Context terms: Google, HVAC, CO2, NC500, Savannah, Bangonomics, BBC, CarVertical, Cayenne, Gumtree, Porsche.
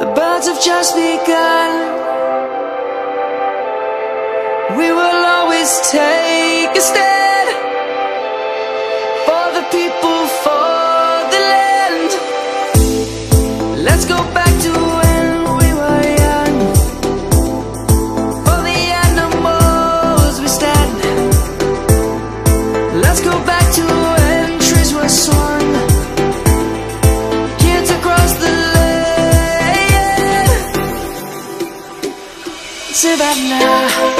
The birds have just begun. We will always take a stand for the people, for the land. Let's go back to when we were young. For the animals we stand. Let's go back to when trees were swung. Savannah.